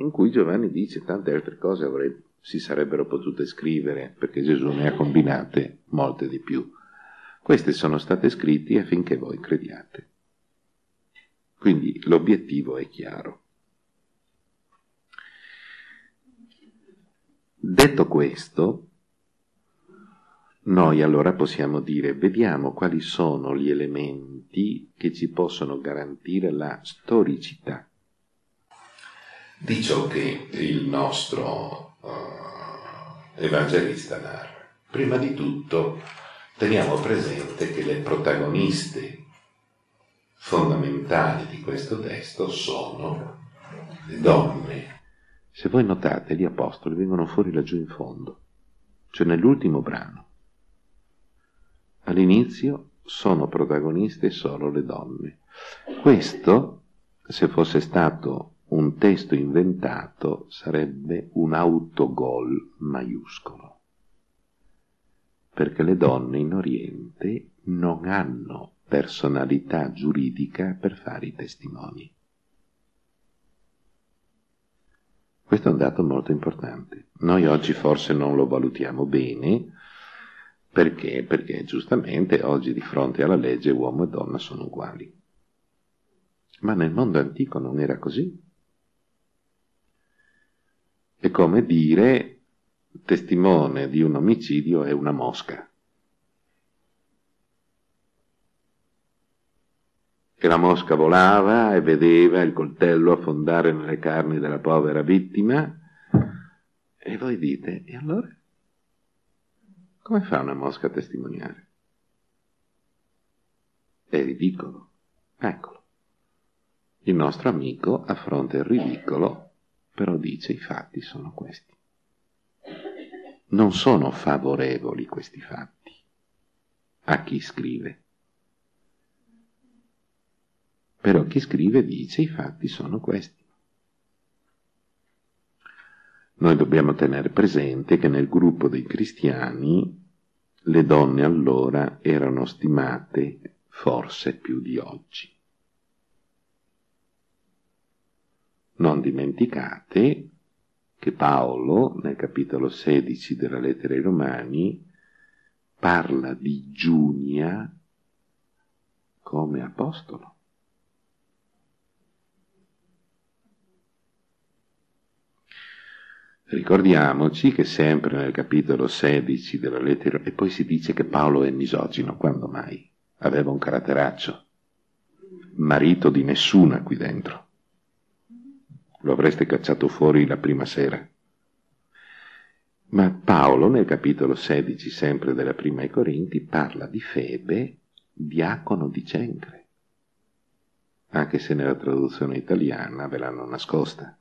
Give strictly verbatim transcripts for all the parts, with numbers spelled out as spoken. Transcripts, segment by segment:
in cui Giovanni dice tante altre cose avrei, si sarebbero potute scrivere, perché Gesù ne ha combinate molte di più. Queste sono state scritte affinché voi crediate. Quindi l'obiettivo è chiaro. Detto questo, noi allora possiamo dire, vediamo quali sono gli elementi che ci possono garantire la storicità di ciò che il nostro uh, evangelista narra. Prima di tutto teniamo presente che le protagoniste fondamentali di questo testo sono le donne. Se voi notate, gli apostoli vengono fuori laggiù in fondo, cioè nell'ultimo brano. All'inizio sono protagoniste solo le donne. Questo, se fosse stato un testo inventato, sarebbe un autogol maiuscolo, perché le donne in Oriente non hanno personalità giuridica per fare i testimoni. Questo è un dato molto importante. Noi oggi forse non lo valutiamo bene, perché? Perché giustamente oggi di fronte alla legge uomo e donna sono uguali. Ma nel mondo antico non era così. È come dire, testimone di un omicidio è una mosca. E la mosca volava e vedeva il coltello affondare nelle carni della povera vittima, e voi dite, e allora? Come fa una mosca a testimoniare? È ridicolo. Eccolo. Il nostro amico affronta il ridicolo, però dice, i fatti sono questi. Non sono favorevoli questi fatti a chi scrive. Però chi scrive dice, i fatti sono questi. Noi dobbiamo tenere presente che nel gruppo dei cristiani le donne allora erano stimate forse più di oggi. Non dimenticate che Paolo, nel capitolo sedici della lettera ai Romani, parla di Giunia come apostolo. Ricordiamoci che sempre nel capitolo sedici della lettera, e poi si dice che Paolo è misogino, quando mai? Aveva un caratteraccio, marito di nessuna qui dentro. Lo avreste cacciato fuori la prima sera. Ma Paolo, nel capitolo sedici, sempre della prima ai Corinti, parla di Febe, diacono di Cencre, anche se nella traduzione italiana ve l'hanno nascosta,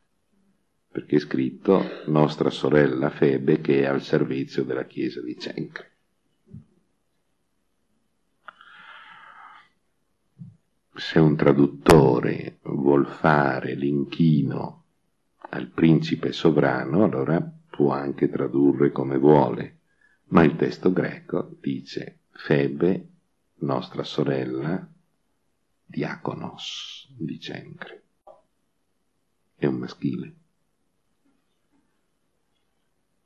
perché è scritto nostra sorella Febe che è al servizio della chiesa di Cencre. Se un traduttore vuol fare l'inchino al principe sovrano, allora può anche tradurre come vuole, ma il testo greco dice Febe, nostra sorella, diaconos di Cencre. È un maschile.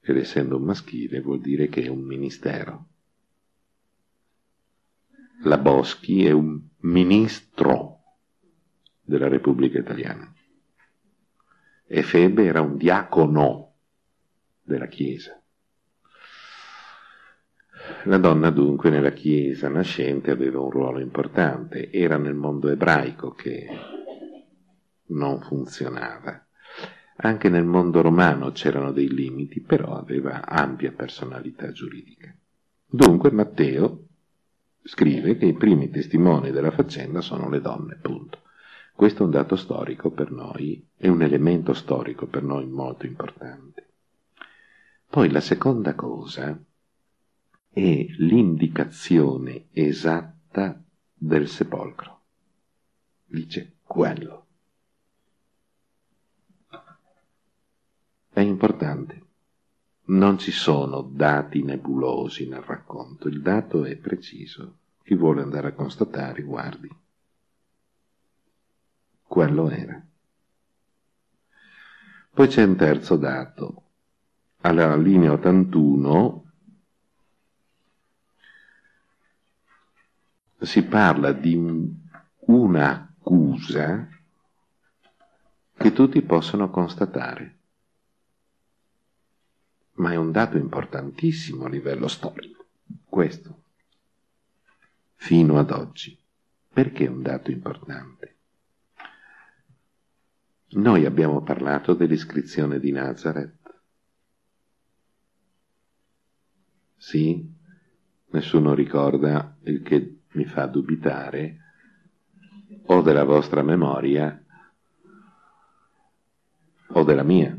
Ed essendo un maschile vuol dire che è un ministero. La Boschi è un ministro della Repubblica Italiana e Febe era un diacono della Chiesa. La donna dunque nella Chiesa nascente aveva un ruolo importante, era nel mondo ebraico che non funzionava. Anche nel mondo romano c'erano dei limiti, però aveva ampia personalità giuridica. Dunque Matteo scrive che i primi testimoni della faccenda sono le donne, punto. Questo è un dato storico per noi, è un elemento storico per noi molto importante. Poi la seconda cosa è l'indicazione esatta del sepolcro. Dice quello. È importante, non ci sono dati nebulosi nel racconto, il dato è preciso, chi vuole andare a constatare guardi. Quello era. Poi c'è un terzo dato, alla linea ottantuno si parla di un'accusa che tutti possono constatare, ma è un dato importantissimo a livello storico, questo, fino ad oggi. Perché è un dato importante? Noi abbiamo parlato dell'iscrizione di Nazareth. Sì? Nessuno ricorda, il che mi fa dubitare, o della vostra memoria, o della mia.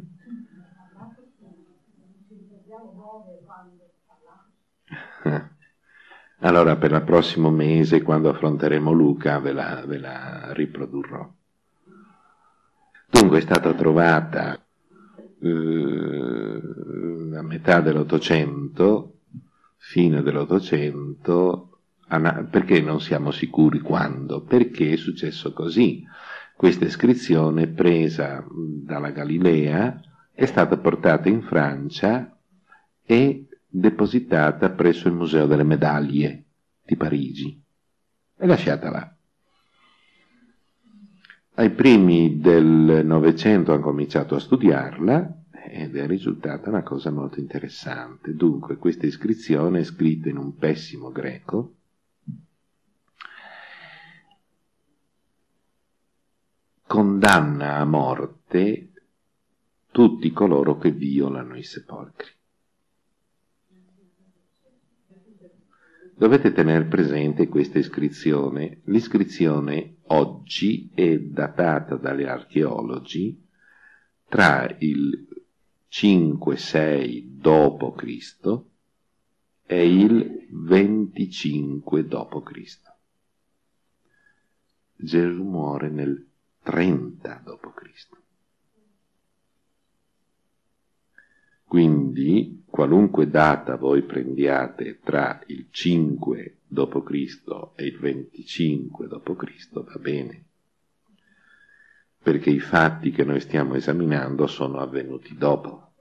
Allora, per il prossimo mese, quando affronteremo Luca, ve la, ve la riprodurrò. Dunque è stata trovata eh, a metà dell'Ottocento, fine dell'Ottocento, perché non siamo sicuri quando, perché è successo così. Questa iscrizione presa dalla Galilea è stata portata in Francia e depositata presso il Museo delle Medaglie di Parigi e lasciata là. Ai primi del Novecento hanno cominciato a studiarla ed è risultata una cosa molto interessante. Dunque, questa iscrizione è scritta in un pessimo greco, condanna a morte tutti coloro che violano i sepolcri. Dovete tenere presente questa iscrizione. L'iscrizione oggi è datata dagli archeologi tra il cinque sei dopo Cristo e il venticinque dopo Cristo. Gesù muore nel trenta dopo Cristo. Quindi, qualunque data voi prendiate tra il cinque dopo Cristo e il venticinque dopo Cristo va bene, perché i fatti che noi stiamo esaminando sono avvenuti dopo.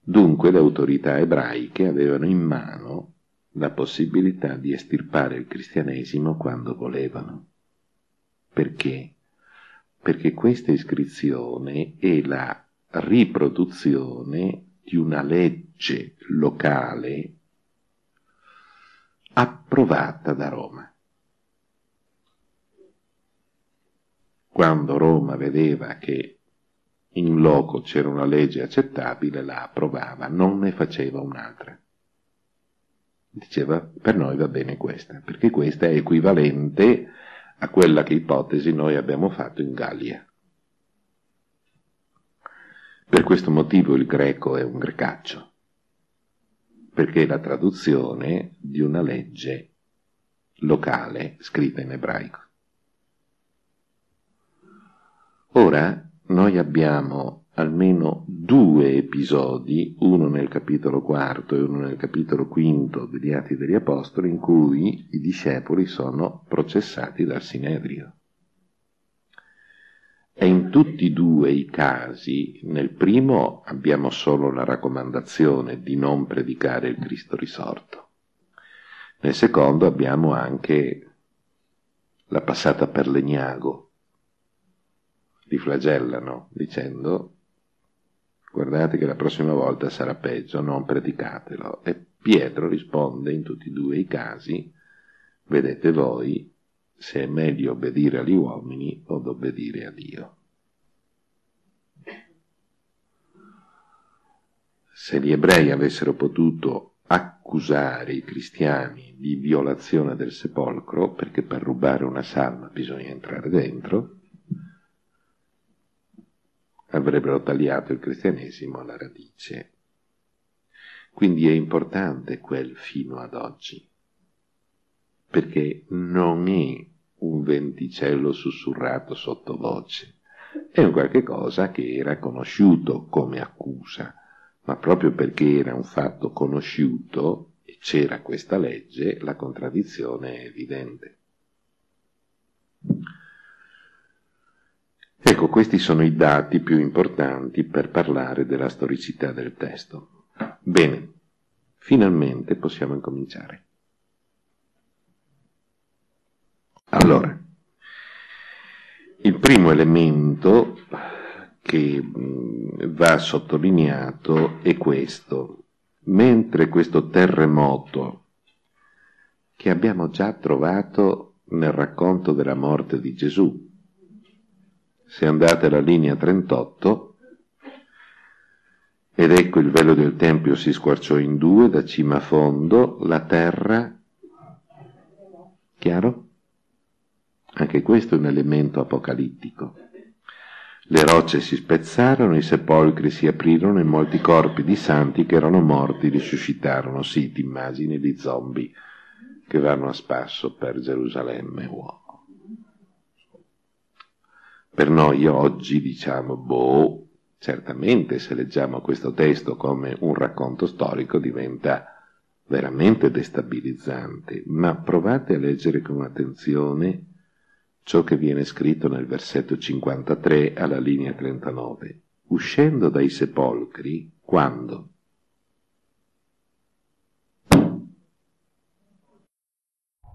Dunque le autorità ebraiche avevano in mano la possibilità di estirpare il cristianesimo quando volevano. Perché? Perché questa iscrizione è la riproduzione di una legge locale approvata da Roma. Quando Roma vedeva che in loco c'era una legge accettabile, la approvava, non ne faceva un'altra. Diceva, per noi va bene questa, perché questa è equivalente a quella che ipotesi noi abbiamo fatto in Gallia. Per questo motivo il greco è un grecaccio, perché è la traduzione di una legge locale scritta in ebraico. Ora noi abbiamo almeno due episodi, uno nel capitolo quarto e uno nel capitolo quinto degli Atti degli Apostoli, in cui i discepoli sono processati dal sinedrio. E in tutti e due i casi, nel primo abbiamo solo la raccomandazione di non predicare il Cristo risorto, nel secondo abbiamo anche la passata per legnago, li flagellano dicendo: guardate che la prossima volta sarà peggio, non predicatelo. E Pietro risponde in tutti e due i casi: vedete voi se è meglio obbedire agli uomini o obbedire a Dio. Se gli ebrei avessero potuto accusare i cristiani di violazione del sepolcro, perché per rubare una salma bisogna entrare dentro, avrebbero tagliato il cristianesimo alla radice. Quindi è importante quel fino ad oggi, perché non è un venticello sussurrato sottovoce, è un qualche cosa che era conosciuto come accusa, ma proprio perché era un fatto conosciuto e c'era questa legge, la contraddizione è evidente. Ecco, questi sono i dati più importanti per parlare della storicità del testo. Bene, finalmente possiamo incominciare. Allora, il primo elemento che va sottolineato è questo. Mentre questo terremoto, che abbiamo già trovato nel racconto della morte di Gesù, se andate alla linea trentotto, ed ecco il velo del Tempio si squarciò in due, da cima a fondo, la terra, chiaro? Anche questo è un elemento apocalittico. Le rocce si spezzarono, i sepolcri si aprirono e molti corpi di santi che erano morti risuscitarono. Sì, ti immagini di zombie che vanno a spasso per Gerusalemme. Wow. Per noi oggi diciamo, boh, certamente se leggiamo questo testo come un racconto storico diventa veramente destabilizzante, ma provate a leggere con attenzione ciò che viene scritto nel versetto cinquantatré alla linea trentanove. Uscendo dai sepolcri, quando?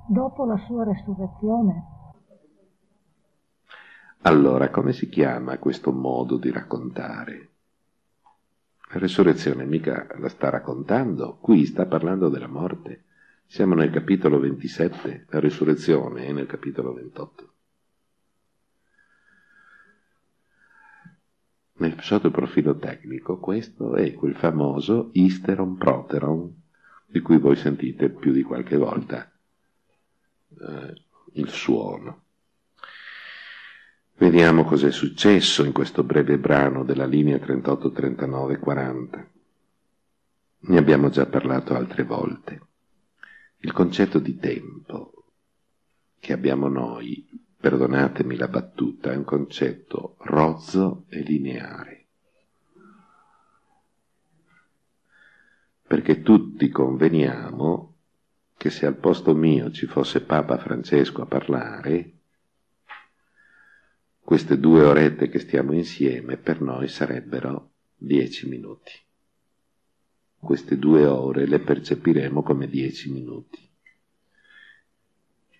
Dopo la sua resurrezione. Allora, come si chiama questo modo di raccontare? La resurrezione mica la sta raccontando, qui sta parlando della morte. Siamo nel capitolo ventisette, la resurrezione è nel capitolo ventotto. Nel, sotto il profilo tecnico, questo è quel famoso isteron proteron, di cui voi sentite più di qualche volta eh, il suono. Vediamo cos'è successo in questo breve brano della linea trentotto, trentanove, quaranta. Ne abbiamo già parlato altre volte. Il concetto di tempo che abbiamo noi, perdonatemi la battuta, è un concetto rozzo e lineare, perché tutti conveniamo che se al posto mio ci fosse Papa Francesco a parlare, queste due orette che stiamo insieme per noi sarebbero dieci minuti. Queste due ore le percepiremo come dieci minuti.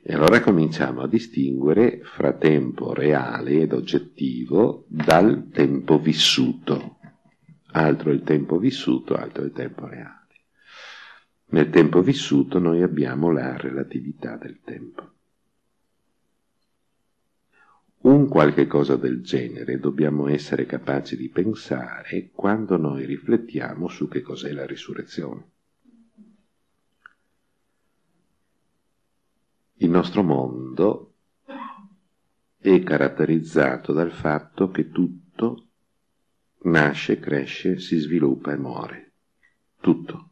E allora cominciamo a distinguere fra tempo reale ed oggettivo dal tempo vissuto. Altro è il tempo vissuto, altro è il tempo reale. Nel tempo vissuto noi abbiamo la relatività del tempo. Un qualche cosa del genere dobbiamo essere capaci di pensare quando noi riflettiamo su che cos'è la risurrezione. Il nostro mondo è caratterizzato dal fatto che tutto nasce, cresce, si sviluppa e muore. Tutto.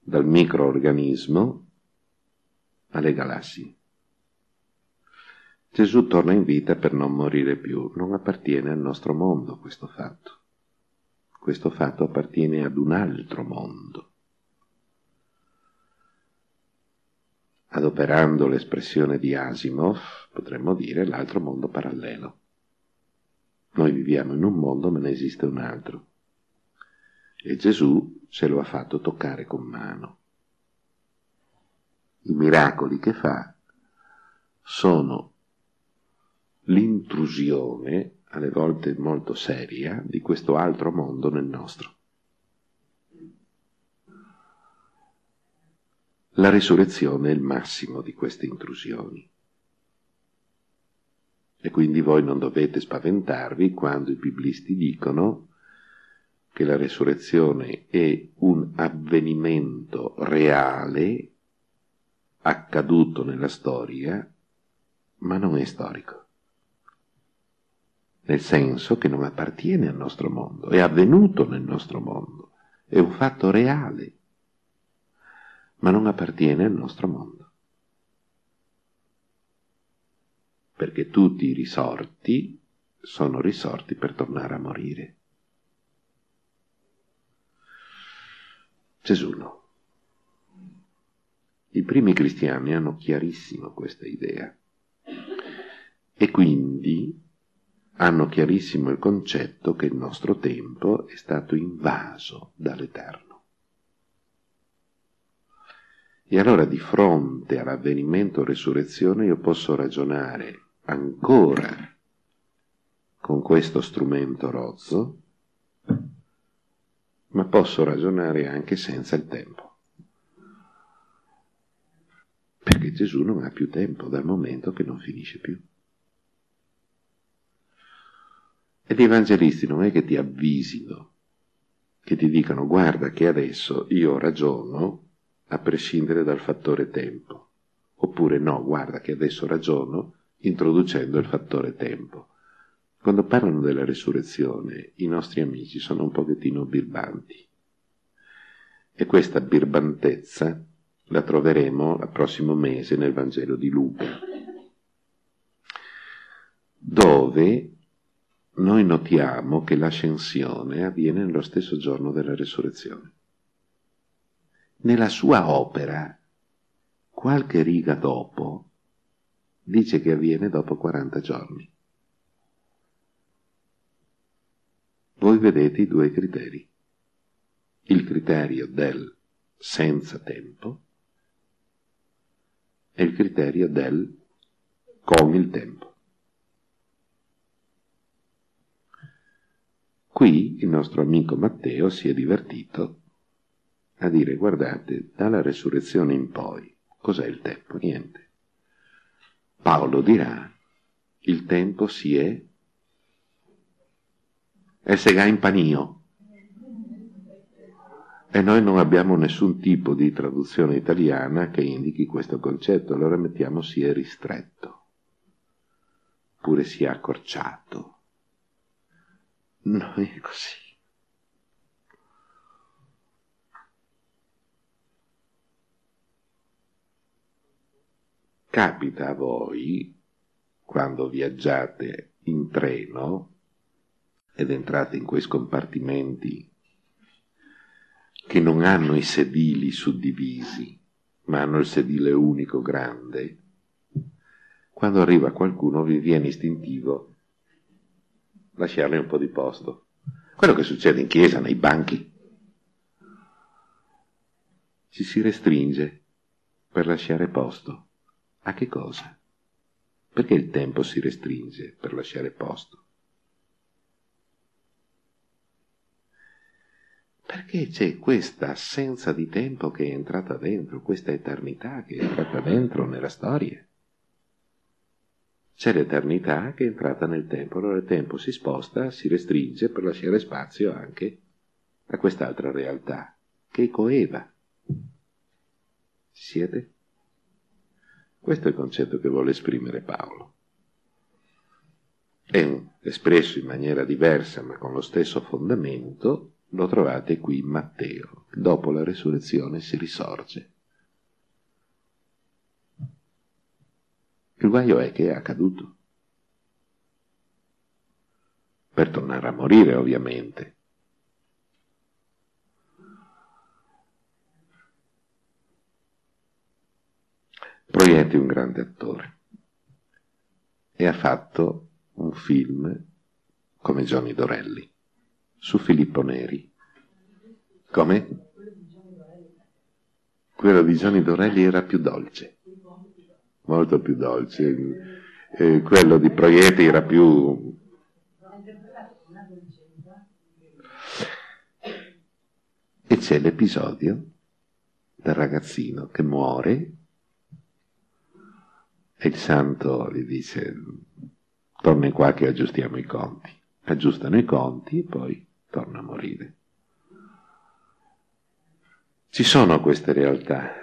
Dal microorganismo alle galassie. Gesù torna in vita per non morire più, non appartiene al nostro mondo questo fatto. Questo fatto appartiene ad un altro mondo. Adoperando l'espressione di Asimov, potremmo dire l'altro mondo parallelo. Noi viviamo in un mondo, ma ne esiste un altro. E Gesù ce lo ha fatto toccare con mano. I miracoli che fa sono l'intrusione, alle volte molto seria, di questo altro mondo nel nostro. La risurrezione è il massimo di queste intrusioni. E quindi voi non dovete spaventarvi quando i biblisti dicono che la risurrezione è un avvenimento reale, accaduto nella storia, ma non è storico. Nel senso che non appartiene al nostro mondo, è avvenuto nel nostro mondo, è un fatto reale, ma non appartiene al nostro mondo. Perché tutti i risorti sono risorti per tornare a morire. Gesù no. I primi cristiani hanno chiarissimo questa idea. E quindi hanno chiarissimo il concetto che il nostro tempo è stato invaso dall'Eterno. E allora di fronte all'avvenimento resurrezione io posso ragionare ancora con questo strumento rozzo, ma posso ragionare anche senza il tempo. Perché Gesù non ha più tempo dal momento che non finisce più. Ed gli evangelisti non è che ti avvisino, che ti dicano guarda che adesso io ragiono a prescindere dal fattore tempo, oppure no, guarda che adesso ragiono introducendo il fattore tempo. Quando parlano della resurrezione, i nostri amici sono un pochettino birbanti, e questa birbantezza la troveremo al prossimo mese nel Vangelo di Luca, dove noi notiamo che l'ascensione avviene nello stesso giorno della resurrezione. Nella sua opera, qualche riga dopo, dice che avviene dopo quaranta giorni. Voi vedete i due criteri. Il criterio del senza tempo e il criterio del con il tempo. Qui il nostro amico Matteo si è divertito a dire, guardate, dalla resurrezione in poi, cos'è il tempo? Niente. Paolo dirà, il tempo si è, e se ga in panio. E noi non abbiamo nessun tipo di traduzione italiana che indichi questo concetto, allora mettiamo si è ristretto, oppure si è accorciato. Non è così. Capita a voi, quando viaggiate in treno ed entrate in quei scompartimenti che non hanno i sedili suddivisi, ma hanno il sedile unico grande, quando arriva qualcuno vi viene istintivo lasciarle un po' di posto. Quello che succede in chiesa, nei banchi. Ci si restringe per lasciare posto. A che cosa? Perché il tempo si restringe per lasciare posto? Perché c'è questa assenza di tempo che è entrata dentro, questa eternità che è entrata dentro nella storia. C'è l'eternità che è entrata nel tempo, allora il tempo si sposta, si restringe per lasciare spazio anche a quest'altra realtà, che coeva. Ci siete? Questo è il concetto che vuole esprimere Paolo. È espresso in maniera diversa, ma con lo stesso fondamento, lo trovate qui in Matteo. Dopo la resurrezione si risorge. Il guaio è che è accaduto. Per tornare a morire, ovviamente. Proietti è un grande attore e ha fatto un film come Johnny Dorelli su Filippo Neri. Come? Quello di Johnny Dorelli era più dolce, molto più dolce. E quello di Proietti era più... E c'è l'episodio del ragazzino che muore. E il santo gli dice, torna qua che aggiustiamo i conti. Aggiustano i conti e poi torna a morire. Ci sono queste realtà.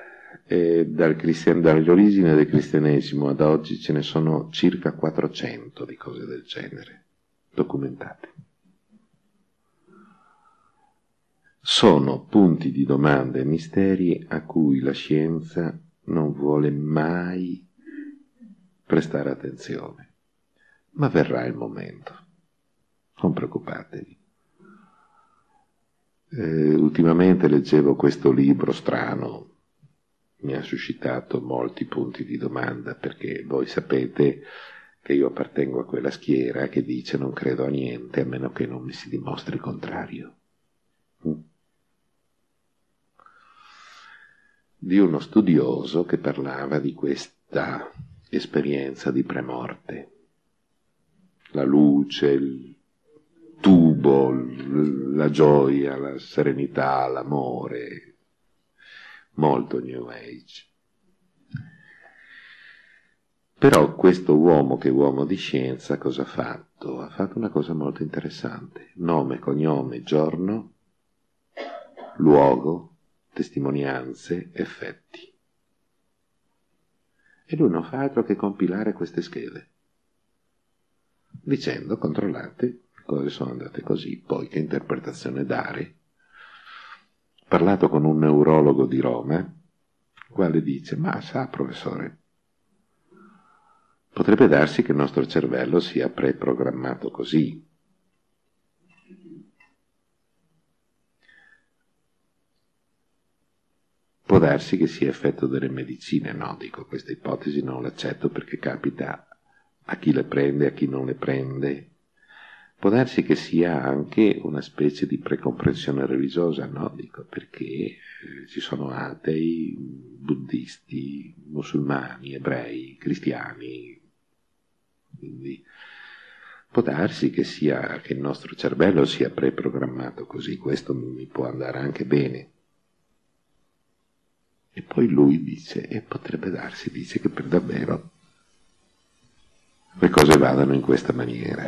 E dal dall'origine del cristianesimo ad oggi ce ne sono circa quattrocento di cose del genere, documentate. Sono punti di domanda e misteri a cui la scienza non vuole mai prestare attenzione, ma verrà il momento, non preoccupatevi. Eh, ultimamente leggevo questo libro strano, mi ha suscitato molti punti di domanda, perché voi sapete che io appartengo a quella schiera che dice non credo a niente a meno che non mi si dimostri il contrario. Di uno studioso che parlava di questa esperienza di premorte, la luce, il tubo, la gioia, la serenità, l'amore, molto New Age. Però questo uomo, che è uomo di scienza, cosa ha fatto? Ha fatto una cosa molto interessante: nome, cognome, giorno, luogo, testimonianze, effetti. E lui non fa altro che compilare queste schede, dicendo: controllate, cose sono andate così, poi che interpretazione dare. Ho parlato con un neurologo di Roma, il quale dice: ma sa, professore, potrebbe darsi che il nostro cervello sia preprogrammato così. Può darsi che sia effetto delle medicine. No, dico, questa ipotesi non l'accetto perché capita a chi le prende, a chi non le prende. Può darsi che sia anche una specie di precomprensione religiosa, no? Dico, perché ci sono atei, buddisti, musulmani, ebrei, cristiani. Quindi può darsi che sia, che il nostro cervello sia preprogrammato così, questo mi può andare anche bene. E poi lui dice, e potrebbe darsi, dice, che per davvero le cose vadano in questa maniera.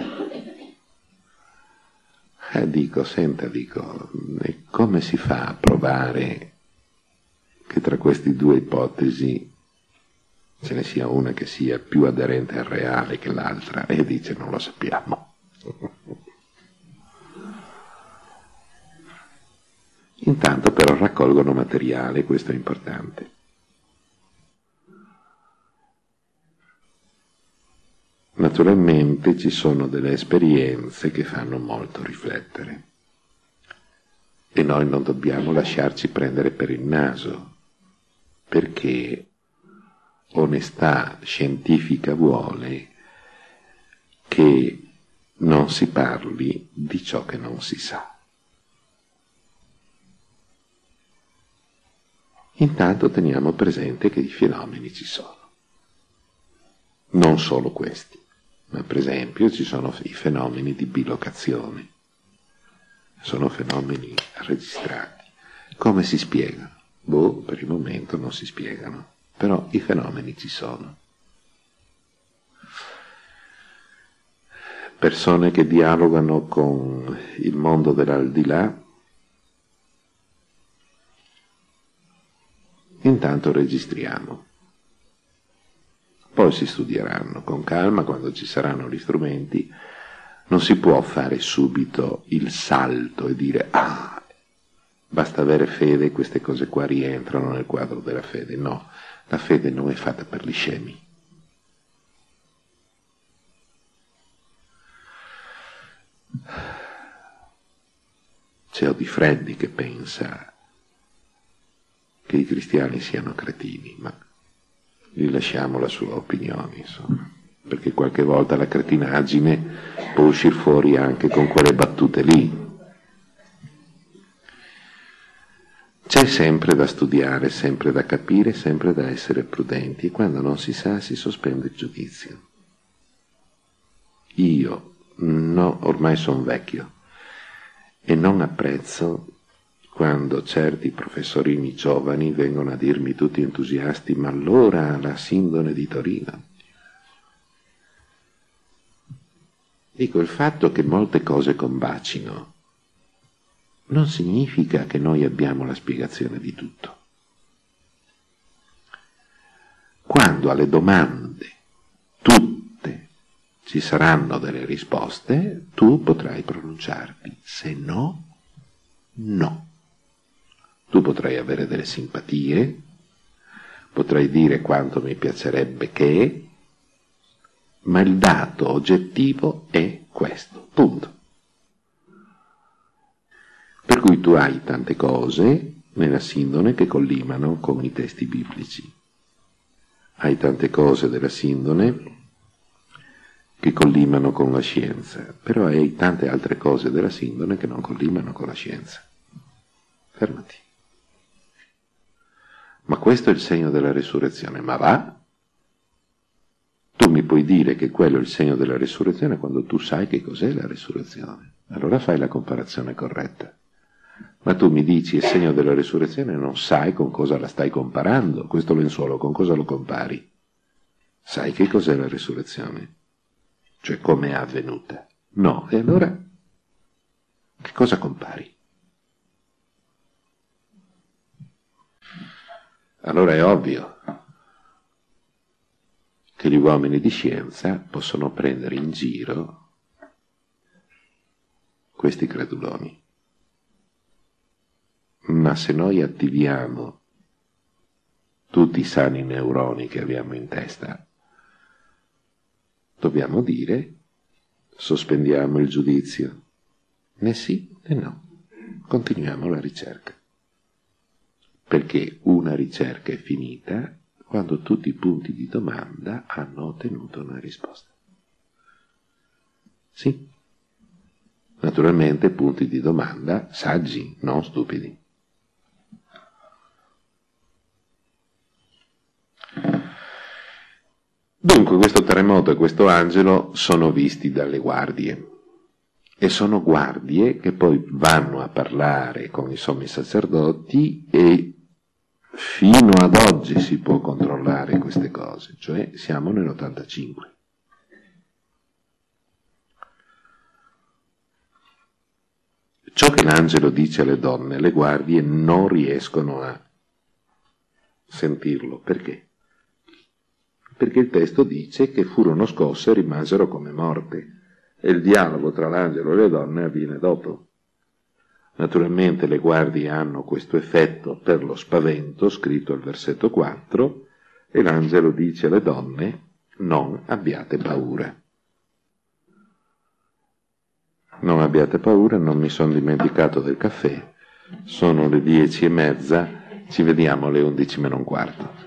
Eh, dico, senta, dico, e come si fa a provare che tra queste due ipotesi ce ne sia una che sia più aderente al reale che l'altra? E dice, non lo sappiamo. Intanto però raccolgono materiale, questo è importante. Naturalmente ci sono delle esperienze che fanno molto riflettere e noi non dobbiamo lasciarci prendere per il naso, perché onestà scientifica vuole che non si parli di ciò che non si sa. Intanto teniamo presente che i fenomeni ci sono, non solo questi. Ma per esempio ci sono i fenomeni di bilocazione, sono fenomeni registrati. Come si spiegano? Boh, per il momento non si spiegano, però i fenomeni ci sono. Persone che dialogano con il mondo dell'aldilà, intanto registriamo. Poi si studieranno con calma quando ci saranno gli strumenti. Non si può fare subito il salto e dire ah, basta avere fede, queste cose qua rientrano nel quadro della fede. No, la fede non è fatta per gli scemi. C'è Odifreddi che pensa che i cristiani siano cretini, ma gli lasciamo la sua opinione, insomma, perché qualche volta la cretinaggine può uscire fuori anche con quelle battute lì. C'è sempre da studiare, sempre da capire, sempre da essere prudenti, e quando non si sa si sospende il giudizio. Io, no, ormai sono vecchio e non apprezzo quando certi professorini giovani vengono a dirmi tutti entusiasti, ma allora la Sindone di Torino. Dico, il fatto che molte cose combacino non significa che noi abbiamo la spiegazione di tutto. Quando alle domande tutte ci saranno delle risposte, tu potrai pronunciarti, se no, no. Tu potrai avere delle simpatie, potrai dire quanto mi piacerebbe che, ma il dato oggettivo è questo, punto. Per cui tu hai tante cose nella Sindone che collimano con i testi biblici. Hai tante cose della Sindone che collimano con la scienza, però hai tante altre cose della Sindone che non collimano con la scienza. Fermati. Ma questo è il segno della risurrezione, ma va? Tu mi puoi dire che quello è il segno della risurrezione quando tu sai che cos'è la risurrezione. Allora fai la comparazione corretta. Ma tu mi dici il segno della risurrezione e non sai con cosa la stai comparando, questo lenzuolo con cosa lo compari. Sai che cos'è la risurrezione? Cioè come è avvenuta. No, e allora che cosa compari? Allora è ovvio che gli uomini di scienza possono prendere in giro questi creduloni. Ma se noi attiviamo tutti i sani neuroni che abbiamo in testa, dobbiamo dire, sospendiamo il giudizio, né sì né no, continuiamo la ricerca, perché una ricerca è finita quando tutti i punti di domanda hanno ottenuto una risposta. Sì, naturalmente punti di domanda saggi, non stupidi. Dunque questo terremoto e questo angelo sono visti dalle guardie, e sono guardie che poi vanno a parlare con i sommi sacerdoti, e fino ad oggi si può controllare queste cose, cioè siamo nell'ottantacinque. Ciò che l'angelo dice alle donne, le guardie non riescono a sentirlo, perché? Perché il testo dice che furono scosse e rimasero come morte, e il dialogo tra l'angelo e le donne avviene dopo. Naturalmente le guardie hanno questo effetto per lo spavento, scritto al versetto quattro, e l'angelo dice alle donne, non abbiate paura. Non abbiate paura, non mi sono dimenticato del caffè, sono le dieci e mezza, ci vediamo alle undici meno un quarto.